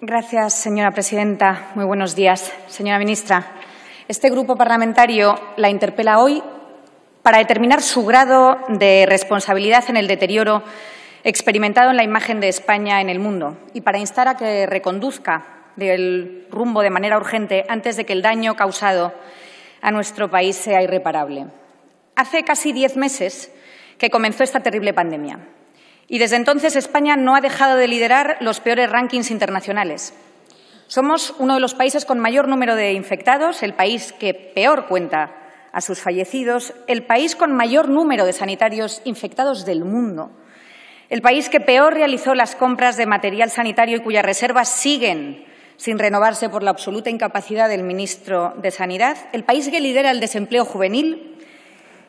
Gracias, señora presidenta. Muy buenos días, señora ministra. Este grupo parlamentario la interpela hoy para determinar su grado de responsabilidad en el deterioro experimentado en la imagen de España en el mundo y para instar a que reconduzca del rumbo de manera urgente antes de que el daño causado a nuestro país sea irreparable. Hace casi 10 meses que comenzó esta terrible pandemia. Y desde entonces España no ha dejado de liderar los peores rankings internacionales. Somos uno de los países con mayor número de infectados, el país que peor cuenta a sus fallecidos, el país con mayor número de sanitarios infectados del mundo, el país que peor realizó las compras de material sanitario y cuyas reservas siguen sin renovarse por la absoluta incapacidad del ministro de Sanidad, el país que lidera el desempleo juvenil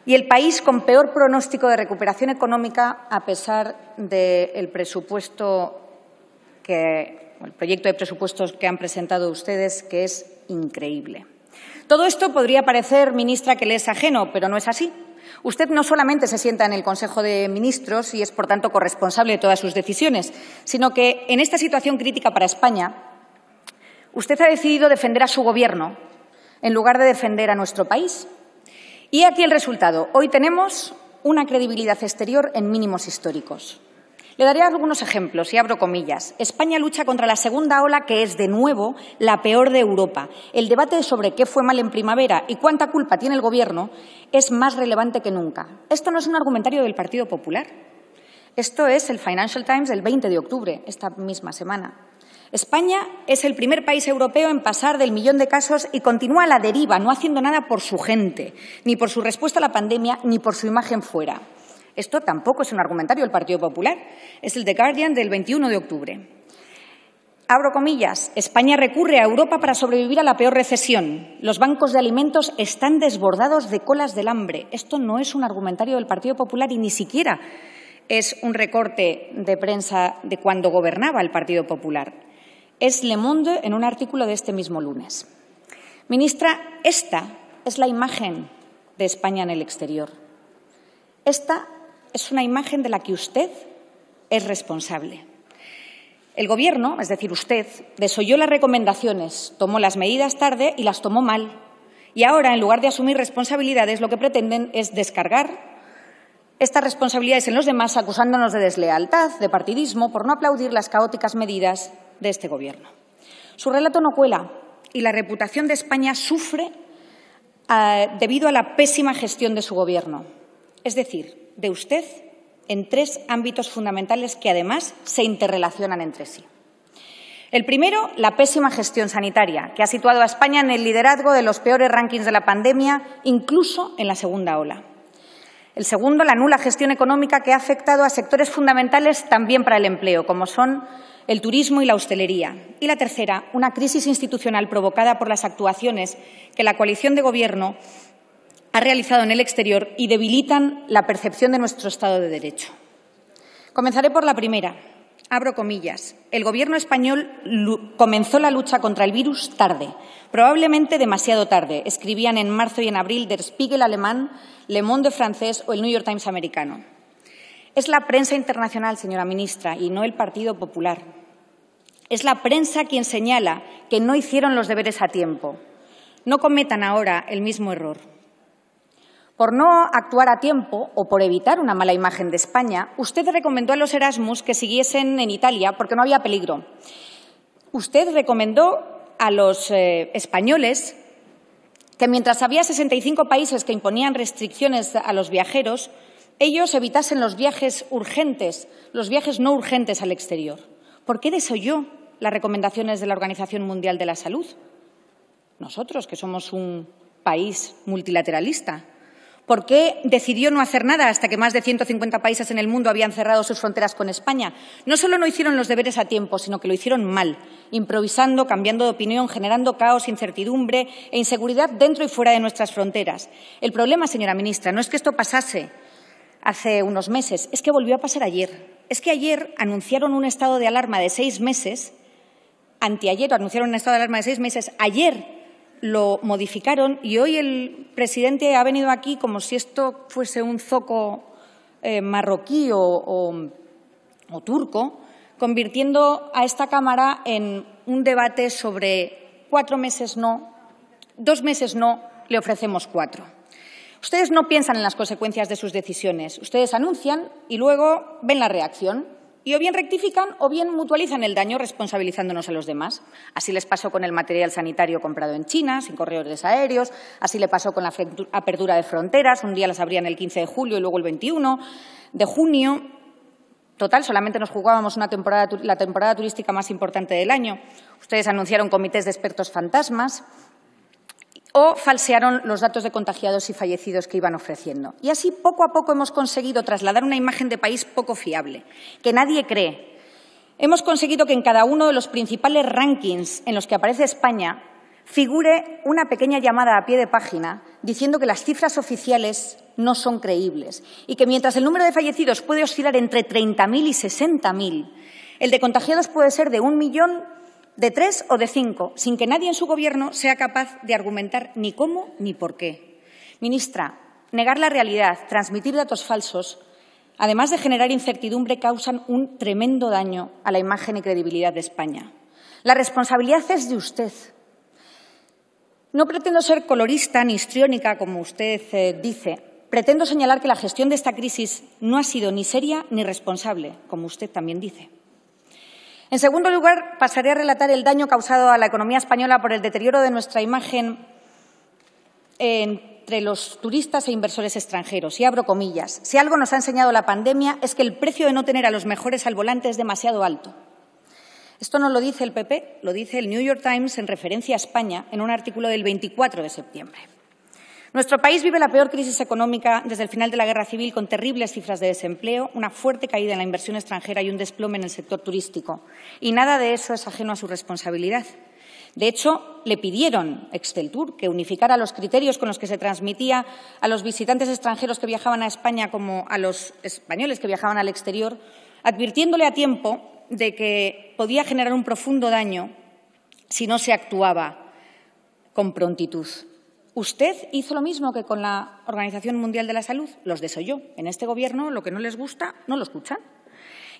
y el país con peor pronóstico de recuperación económica a pesar del presupuesto el proyecto de presupuestos que han presentado ustedes, que es increíble. Todo esto podría parecer, ministra, que le es ajeno, pero no es así. Usted no solamente se sienta en el Consejo de Ministros y es, por tanto, corresponsable de todas sus decisiones, sino que en esta situación crítica para España, usted ha decidido defender a su Gobierno en lugar de defender a nuestro país. Y aquí el resultado. Hoy tenemos una credibilidad exterior en mínimos históricos. Le daré algunos ejemplos y abro comillas. España lucha contra la segunda ola, que es, de nuevo, la peor de Europa. El debate sobre qué fue mal en primavera y cuánta culpa tiene el Gobierno es más relevante que nunca. Esto no es un argumentario del Partido Popular. Esto es el Financial Times del 20 de octubre, esta misma semana. España es el primer país europeo en pasar del 1.000.000 de casos y continúa a la deriva, no haciendo nada por su gente, ni por su respuesta a la pandemia, ni por su imagen fuera. Esto tampoco es un argumentario del Partido Popular. Es el The Guardian del 21 de octubre. Abro comillas. España recurre a Europa para sobrevivir a la peor recesión. Los bancos de alimentos están desbordados de colas del hambre. Esto no es un argumentario del Partido Popular y ni siquiera es un recorte de prensa de cuando gobernaba el Partido Popular. Es Le Monde en un artículo de este mismo lunes. Ministra, esta es la imagen de España en el exterior. Esta es una imagen de la que usted es responsable. El Gobierno, es decir, usted, desoyó las recomendaciones, tomó las medidas tarde y las tomó mal. Y ahora, en lugar de asumir responsabilidades, lo que pretenden es descargar estas responsabilidades en los demás, acusándonos de deslealtad, de partidismo, por no aplaudir las caóticas medidas de este Gobierno. Su relato no cuela y la reputación de España sufre debido a la pésima gestión de su Gobierno, es decir, de usted en 3 ámbitos fundamentales que además se interrelacionan entre sí. El primero, la pésima gestión sanitaria, que ha situado a España en el liderazgo de los peores rankings de la pandemia, incluso en la segunda ola. El segundo, la nula gestión económica que ha afectado a sectores fundamentales también para el empleo, como son el turismo y la hostelería. Y la tercera, una crisis institucional provocada por las actuaciones que la coalición de Gobierno ha realizado en el exterior y debilitan la percepción de nuestro Estado de Derecho. Comenzaré por la primera. Abro comillas. El Gobierno español comenzó la lucha contra el virus tarde, probablemente demasiado tarde, escribían en marzo y en abril Der Spiegel alemán, Le Monde francés o el New York Times americano. Es la prensa internacional, señora ministra, y no el Partido Popular. Es la prensa quien señala que no hicieron los deberes a tiempo. No cometan ahora el mismo error. Por no actuar a tiempo o por evitar una mala imagen de España, usted recomendó a los Erasmus que siguiesen en Italia porque no había peligro. Usted recomendó a los españoles que mientras había 65 países que imponían restricciones a los viajeros, ellos evitasen los viajes urgentes, los viajes no urgentes al exterior. ¿Por qué desoyó las recomendaciones de la Organización Mundial de la Salud? Nosotros, que somos un país multilateralista. ¿Por qué decidió no hacer nada hasta que más de 150 países en el mundo habían cerrado sus fronteras con España? No solo no hicieron los deberes a tiempo, sino que lo hicieron mal, improvisando, cambiando de opinión, generando caos, incertidumbre e inseguridad dentro y fuera de nuestras fronteras. El problema, señora ministra, no es que esto pasase hace unos meses, es que volvió a pasar ayer. Es que ayer anunciaron un estado de alarma de 6 meses, anteayer anunciaron un estado de alarma de 6 meses, ayer lo modificaron y hoy el presidente ha venido aquí como si esto fuese un zoco marroquí o turco, convirtiendo a esta Cámara en un debate sobre 4 meses no, 2 meses no, le ofrecemos 4. Ustedes no piensan en las consecuencias de sus decisiones. Ustedes anuncian y luego ven la reacción y o bien rectifican o bien mutualizan el daño responsabilizándonos a los demás. Así les pasó con el material sanitario comprado en China, sin corredores aéreos, así le pasó con la apertura de fronteras, un día las abrían el 15 de julio y luego el 21 de junio. Total, solamente nos jugábamos la temporada turística más importante del año. Ustedes anunciaron comités de expertos fantasmas o falsearon los datos de contagiados y fallecidos que iban ofreciendo. Y así, poco a poco, hemos conseguido trasladar una imagen de país poco fiable, que nadie cree. Hemos conseguido que en cada uno de los principales rankings en los que aparece España figure una pequeña llamada a pie de página diciendo que las cifras oficiales no son creíbles y que mientras el número de fallecidos puede oscilar entre 30.000 y 60.000, el de contagiados puede ser de 1 millón, de 3 o de 5, sin que nadie en su Gobierno sea capaz de argumentar ni cómo ni por qué. Ministra, negar la realidad, transmitir datos falsos, además de generar incertidumbre, causan un tremendo daño a la imagen y credibilidad de España. La responsabilidad es de usted. No pretendo ser colorista ni histriónica, como usted dice. Pretendo señalar que la gestión de esta crisis no ha sido ni seria ni responsable, como usted también dice. En segundo lugar, pasaré a relatar el daño causado a la economía española por el deterioro de nuestra imagen entre los turistas e inversores extranjeros. Y abro comillas. Si algo nos ha enseñado la pandemia es que el precio de no tener a los mejores al volante es demasiado alto. Esto no lo dice el PP, lo dice el New York Times en referencia a España en un artículo del 24 de septiembre. Nuestro país vive la peor crisis económica desde el final de la Guerra Civil, con terribles cifras de desempleo, una fuerte caída en la inversión extranjera y un desplome en el sector turístico. Y nada de eso es ajeno a su responsabilidad. De hecho, le pidieron a Exceltur que unificara los criterios con los que se transmitía a los visitantes extranjeros que viajaban a España como a los españoles que viajaban al exterior, advirtiéndole a tiempo de que podía generar un profundo daño si no se actuaba con prontitud. Usted hizo lo mismo que con la Organización Mundial de la Salud, los desoyó. En este Gobierno lo que no les gusta no lo escuchan.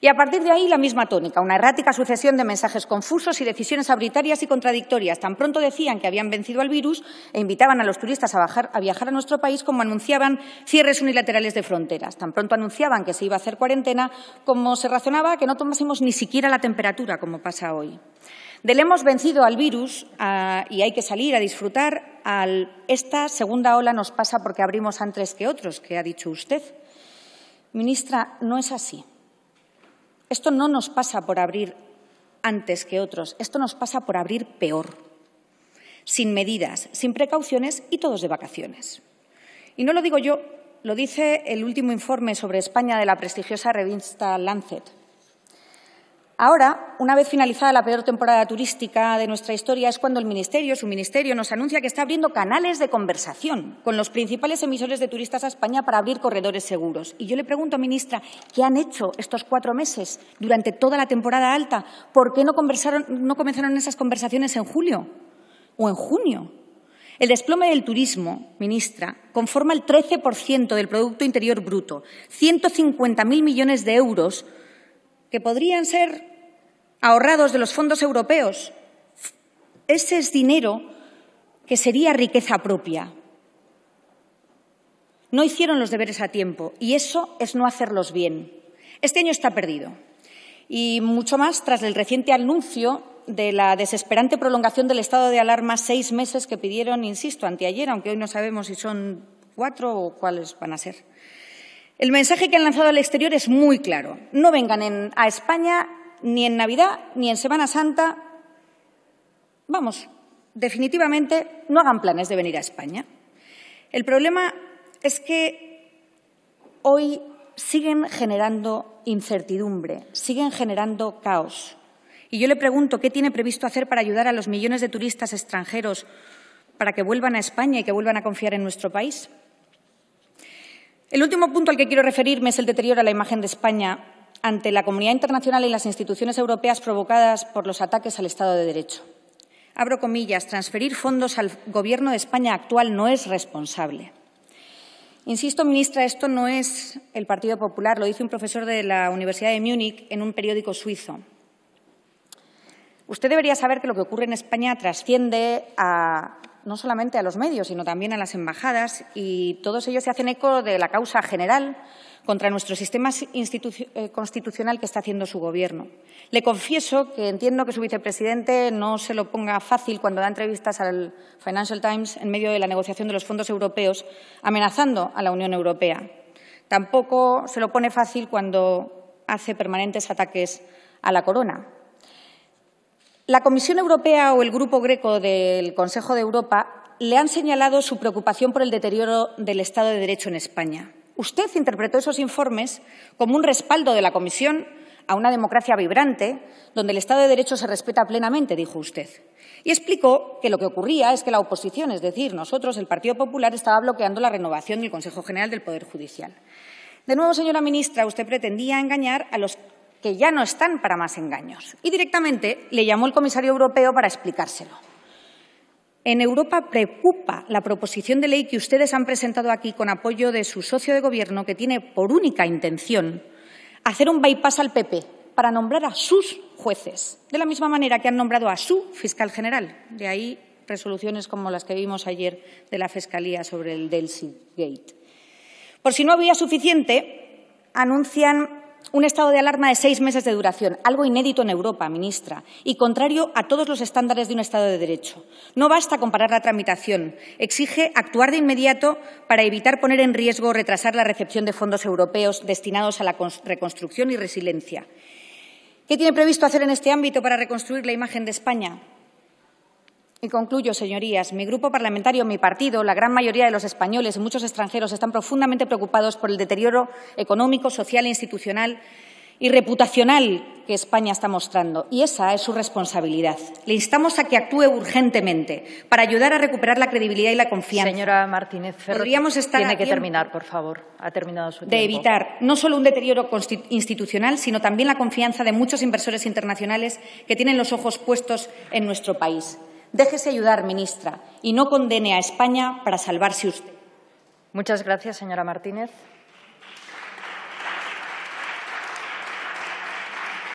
Y a partir de ahí la misma tónica, una errática sucesión de mensajes confusos y decisiones arbitrarias y contradictorias. Tan pronto decían que habían vencido al virus e invitaban a los turistas a viajar a nuestro país como anunciaban cierres unilaterales de fronteras. Tan pronto anunciaban que se iba a hacer cuarentena como se razonaba que no tomásemos ni siquiera la temperatura, como pasa hoy. Del hemos vencido al virus y hay que salir a disfrutar, esta segunda ola nos pasa porque abrimos antes que otros, que ha dicho usted. Ministra, no es así. Esto no nos pasa por abrir antes que otros, esto nos pasa por abrir peor, sin medidas, sin precauciones y todos de vacaciones. Y no lo digo yo, lo dice el último informe sobre España de la prestigiosa revista Lancet. Ahora, una vez finalizada la peor temporada turística de nuestra historia, es cuando el Ministerio, su Ministerio, nos anuncia que está abriendo canales de conversación con los principales emisores de turistas a España para abrir corredores seguros. Y yo le pregunto, ministra, ¿qué han hecho estos 4 meses durante toda la temporada alta? ¿Por qué no comenzaron esas conversaciones en julio o en junio? El desplome del turismo, ministra, conforma el 13% del Producto Interior Bruto, 150.000 millones de euros que podrían ser ahorrados de los fondos europeos. Ese es dinero que sería riqueza propia. No hicieron los deberes a tiempo y eso es no hacerlos bien. Este año está perdido y mucho más tras el reciente anuncio de la desesperante prolongación del estado de alarma, 6 meses que pidieron, insisto, anteayer, aunque hoy no sabemos si son 4 o cuáles van a ser. El mensaje que han lanzado al exterior es muy claro. No vengan a España ni en Navidad ni en Semana Santa. Vamos, definitivamente no hagan planes de venir a España. El problema es que hoy siguen generando incertidumbre, siguen generando caos. Y yo le pregunto, ¿qué tiene previsto hacer para ayudar a los millones de turistas extranjeros para que vuelvan a España y que vuelvan a confiar en nuestro país? El último punto al que quiero referirme es el deterioro a la imagen de España ante la comunidad internacional y las instituciones europeas provocadas por los ataques al Estado de Derecho. Abro comillas, transferir fondos al Gobierno de España actual no es responsable. Insisto, ministra, esto no es el Partido Popular, lo dice un profesor de la Universidad de Múnich en un periódico suizo. Usted debería saber que lo que ocurre en España trasciende no solamente a los medios, sino también a las embajadas, y todos ellos se hacen eco de la causa general contra nuestro sistema constitucional que está haciendo su Gobierno. Le confieso que entiendo que su vicepresidente no se lo ponga fácil cuando da entrevistas al Financial Times en medio de la negociación de los fondos europeos, amenazando a la Unión Europea. Tampoco se lo pone fácil cuando hace permanentes ataques a la corona. La Comisión Europea o el Grupo Greco del Consejo de Europa le han señalado su preocupación por el deterioro del Estado de Derecho en España. Usted interpretó esos informes como un respaldo de la Comisión a una democracia vibrante, donde el Estado de Derecho se respeta plenamente, dijo usted. Y explicó que lo que ocurría es que la oposición, es decir, nosotros, el Partido Popular, estaba bloqueando la renovación del Consejo General del Poder Judicial. De nuevo, señora ministra, usted pretendía engañar a los que ya no están para más engaños. Y directamente le llamó el comisario europeo para explicárselo. En Europa preocupa la proposición de ley que ustedes han presentado aquí con apoyo de su socio de Gobierno, que tiene por única intención hacer un bypass al PP para nombrar a sus jueces, de la misma manera que han nombrado a su fiscal general. De ahí resoluciones como las que vimos ayer de la Fiscalía sobre el Delcy Gate. Por si no había suficiente, anuncian un estado de alarma de 6 meses de duración, algo inédito en Europa, ministra, y contrario a todos los estándares de un Estado de Derecho. No basta con parar la tramitación, exige actuar de inmediato para evitar poner en riesgo o retrasar la recepción de fondos europeos destinados a la reconstrucción y resiliencia. ¿Qué tiene previsto hacer en este ámbito para reconstruir la imagen de España? Y concluyo, señorías. Mi grupo parlamentario, mi partido, la gran mayoría de los españoles y muchos extranjeros están profundamente preocupados por el deterioro económico, social, institucional y reputacional que España está mostrando. Y esa es su responsabilidad. Le instamos a que actúe urgentemente para ayudar a recuperar la credibilidad y la confianza. Señora Martínez Ferro, tiene que terminar, por favor. Ha terminado su tiempo. De evitar no solo un deterioro institucional, sino también la confianza de muchos inversores internacionales que tienen los ojos puestos en nuestro país. Déjese ayudar, ministra, y no condene a España para salvarse usted. Muchas gracias, señora Martínez.